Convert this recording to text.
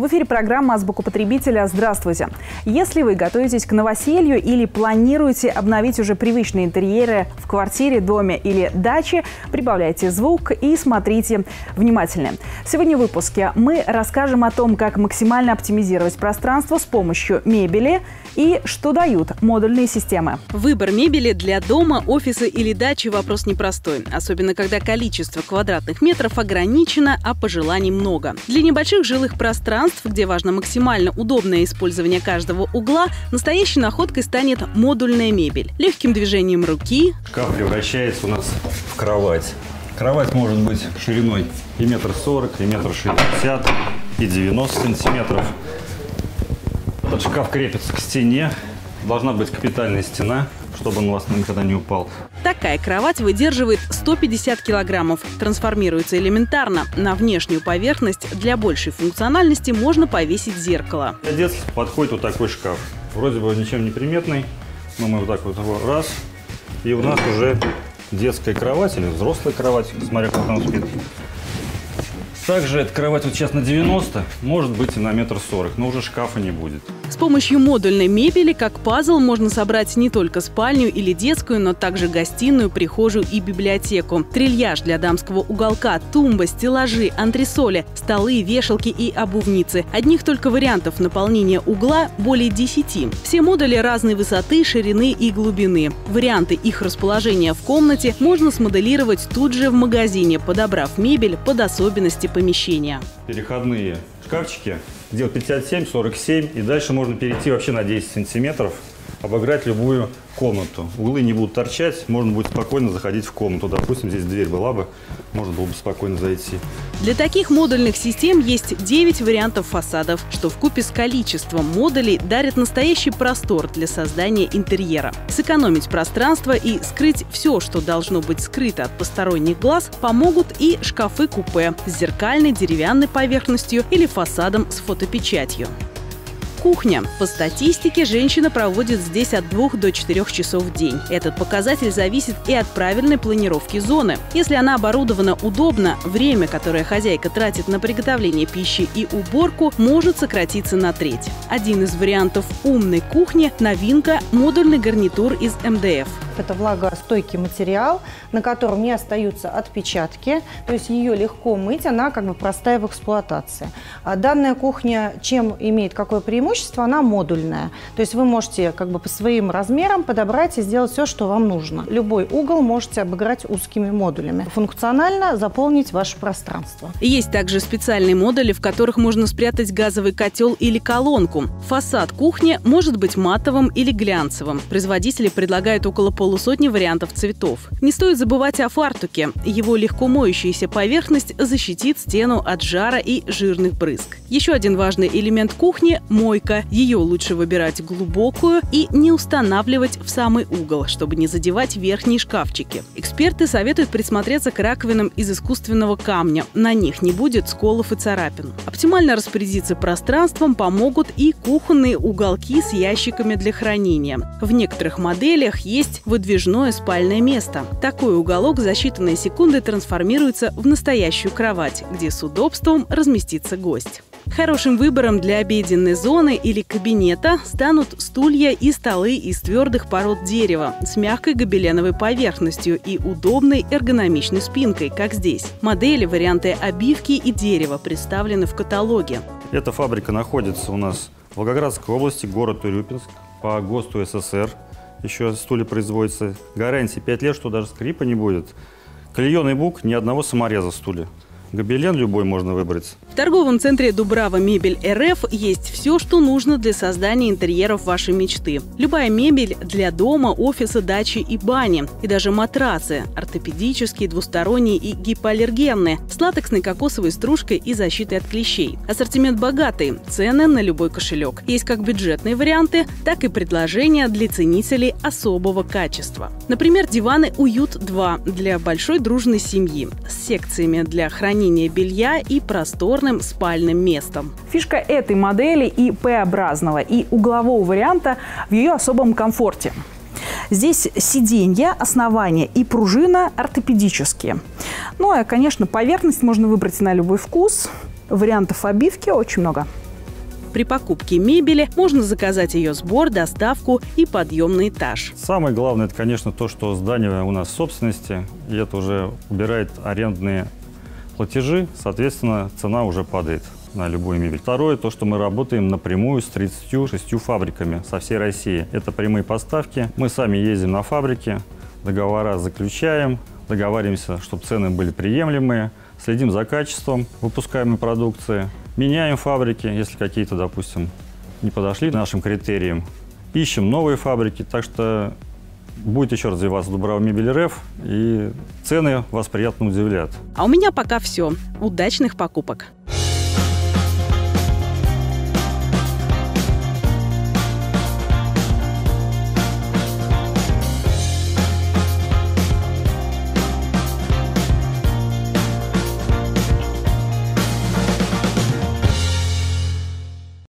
В эфире программа «Азбука потребителя». Здравствуйте! Если вы готовитесь к новоселью или планируете обновить уже привычные интерьеры в квартире, доме или даче, прибавляйте звук и смотрите внимательно. Сегодня в выпуске мы расскажем о том, как максимально оптимизировать пространство с помощью мебели и что дают модульные системы. Выбор мебели для дома, офиса или дачи – вопрос непростой, особенно когда количество квадратных метров ограничено, а пожеланий много. Для небольших жилых пространств, где важно максимально удобное использование каждого угла, настоящей находкой станет модульная мебель. Легким движением руки шкаф превращается у нас в кровать. Кровать может быть шириной и 1,40 м, и 1,60 м, и 90 сантиметров. Этот шкаф крепится к стене. Должна быть капитальная стена, чтобы он у вас никогда не упал. Такая кровать выдерживает 150 килограммов, трансформируется элементарно. На внешнюю поверхность для большей функциональности можно повесить зеркало. Для детства подходит вот такой шкаф. Вроде бы ничем не приметный, но мы вот так вот его раз, и у нас уже детская кровать или взрослая кровать, смотря кто там спит. Также эта кровать вот сейчас на 90, может быть и на 1,40 м, но уже шкафа не будет. С помощью модульной мебели, как пазл, можно собрать не только спальню или детскую, но также гостиную, прихожую и библиотеку. Трильяж для дамского уголка, тумба, стеллажи, антресоли, столы, вешалки и обувницы. Одних только вариантов наполнения угла более 10. Все модули разной высоты, ширины и глубины. Варианты их расположения в комнате можно смоделировать тут же в магазине, подобрав мебель под особенности по помещения. Переходные шкафчики, где 57, 47, и дальше можно перейти вообще на 10 сантиметров, обыграть любую комнату. Углы не будут торчать, можно будет спокойно заходить в комнату. Допустим, здесь дверь была бы, можно было бы спокойно зайти. Для таких модульных систем есть 9 вариантов фасадов, что вкупе с количеством модулей дарит настоящий простор для создания интерьера. Сэкономить пространство и скрыть все, что должно быть скрыто от посторонних глаз, помогут и шкафы-купе с зеркальной деревянной поверхностью или фасадом с фотопечатью. Кухня. По статистике, женщина проводит здесь от 2 до 4 часов в день. Этот показатель зависит и от правильной планировки зоны. Если она оборудована удобно, время, которое хозяйка тратит на приготовление пищи и уборку, может сократиться на треть. Один из вариантов умной кухни – новинка – модульный гарнитур из МДФ. Это влагостойкий материал, на котором не остаются отпечатки, то есть ее легко мыть, она как бы простая в эксплуатации. Данная кухня чем имеет какое преимущество? Она модульная, то есть вы можете как бы по своим размерам подобрать и сделать все, что вам нужно. Любой угол можете обыграть узкими модулями, функционально заполнить ваше пространство. Есть также специальные модули, в которых можно спрятать газовый котел или колонку. Фасад кухни может быть матовым или глянцевым. Производители предлагают около полусотни вариантов цветов. Не стоит забывать о фартуке. Его легко моющаяся поверхность защитит стену от жара и жирных брызг. Еще один важный элемент кухни – мойка. Ее лучше выбирать глубокую и не устанавливать в самый угол, чтобы не задевать верхние шкафчики. Эксперты советуют присмотреться к раковинам из искусственного камня. На них не будет сколов и царапин. Оптимально распорядиться пространством помогут и кухонные уголки с ящиками для хранения. В некоторых моделях есть выдвижное спальное место. Такой уголок за считанные секунды трансформируется в настоящую кровать, где с удобством разместится гость. Хорошим выбором для обеденной зоны или кабинета станут стулья и столы из твердых пород дерева с мягкой гобеленовой поверхностью и удобной эргономичной спинкой, как здесь. Модели, варианты обивки и дерева представлены в каталоге. Эта фабрика находится у нас в Волгоградской области, город Урюпинск, по ГОСТу СССР. Еще стулья производятся. Гарантии 5 лет, что даже скрипа не будет. Клееный бук, ни одного самореза в стуле. Гобелен любой можно выбрать. В торговом центре «Дубрава мебель РФ» есть все, что нужно для создания интерьеров вашей мечты. Любая мебель для дома, офиса, дачи и бани. И даже матрацы – ортопедические, двусторонние и гипоаллергенные, с латексной кокосовой стружкой и защитой от клещей. Ассортимент богатый, цены на любой кошелек. Есть как бюджетные варианты, так и предложения для ценителей особого качества. Например, диваны «Уют-2» для большой дружной семьи с секциями для хранения белья и просторным спальным местом. Фишка этой модели и П-образного, и углового варианта в ее особом комфорте. Здесь сиденья, основание и пружина ортопедические. Ну, а, конечно, поверхность можно выбрать на любой вкус. Вариантов обивки очень много. При покупке мебели можно заказать ее сбор, доставку и подъем на этаж. Самое главное, это, конечно, то, что здание у нас в собственности, и это уже убирает арендные платежи, соответственно, цена уже падает на любую мебель. Второе, то, что мы работаем напрямую с 36 фабриками со всей России. Это прямые поставки. Мы сами ездим на фабрики, договора заключаем, договариваемся, чтобы цены были приемлемые, следим за качеством выпускаемой продукции, меняем фабрики, если какие-то, допустим, не подошли нашим критериям, ищем новые фабрики. Так что будет еще развиваться Дубрава мебель РФ, и цены вас приятно удивляют. А у меня пока все. Удачных покупок!